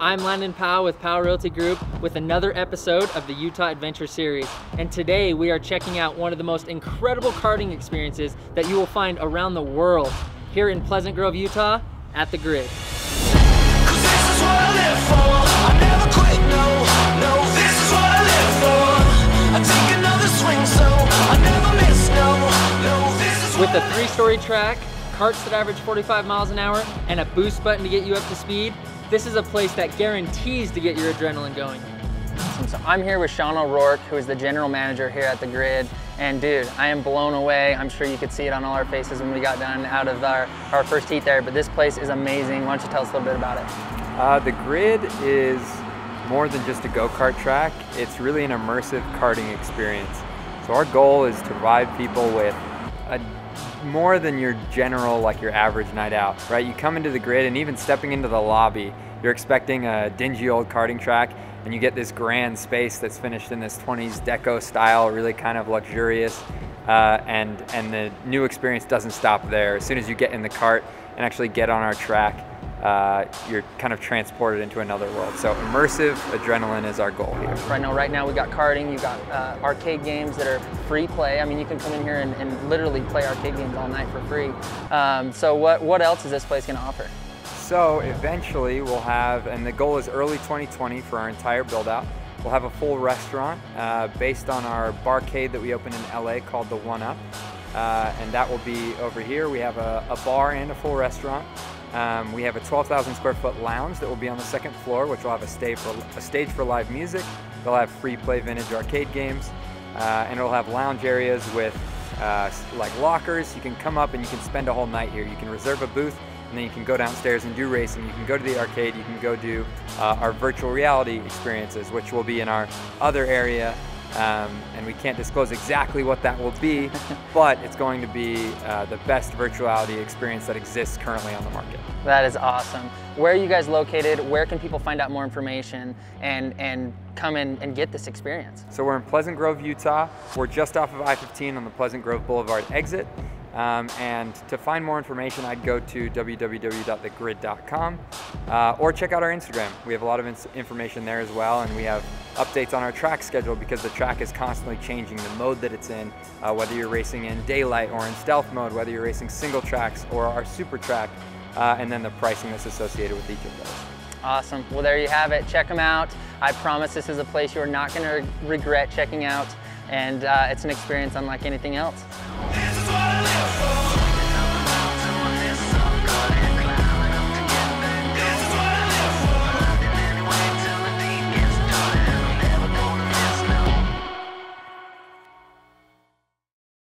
I'm Landon Powell with Powell Realty Group with another episode of the Utah Adventure Series. And today we are checking out one of the most incredible karting experiences that you will find around the world here in Pleasant Grove, Utah at The Grid. With a three-story track, karts that average 45 miles an hour, and a boost button to get you up to speed, this is a place that guarantees to get your adrenaline going. Awesome. So I'm here with Sean O'Rourke, who is the general manager here at The Grid. And dude, I am blown away. I'm sure you could see it on all our faces when we got done out of our first heat there, but this place is amazing. Why don't you tell us a little bit about it? The Grid is more than just a go-kart track. It's really an immersive karting experience. So our goal is to provide people with a more than your general, like your average night out, right? You come into The Grid, and even stepping into the lobby, you're expecting a dingy old karting track, and you get this grand space that's finished in this 20s deco style, really kind of luxurious, and the new experience doesn't stop there. As soon as you get in the cart and actually get on our track, you're kind of transported into another world. So immersive adrenaline is our goal here. Right now we got karting, you got arcade games that are free play. I mean, you can come in here and literally play arcade games all night for free. So what else is this place gonna offer? So eventually we'll have, and the goal is early 2020 for our entire build out, we'll have a full restaurant based on our barcade that we opened in LA called The One Up. And that will be over here. We have a bar and a full restaurant. We have a 12,000 square foot lounge that will be on the second floor, which will have a stage for live music. They'll have free play vintage arcade games, and it'll have lounge areas with like lockers. You can come up and you can spend a whole night here. You can reserve a booth, and then you can go downstairs and do racing. You can go to the arcade. You can go do our virtual reality experiences, which will be in our other area. And we can't disclose exactly what that will be, but it's going to be the best virtuality experience that exists currently on the market. That is awesome. Where are you guys located? Where can people find out more information and come in and get this experience? So we're in Pleasant Grove, Utah. We're just off of I-15 on the Pleasant Grove Boulevard exit. And to find more information, I'd go to www.thegrid.com or check out our Instagram. We have a lot of information there as well, and we have updates on our track schedule because the track is constantly changing the mode that it's in, whether you're racing in daylight or in stealth mode, whether you're racing single tracks or our super track, and then the pricing that's associated with each of those. Awesome. Well, there you have it. Check them out. I promise this is a place you are not going to regret checking out, and it's an experience unlike anything else.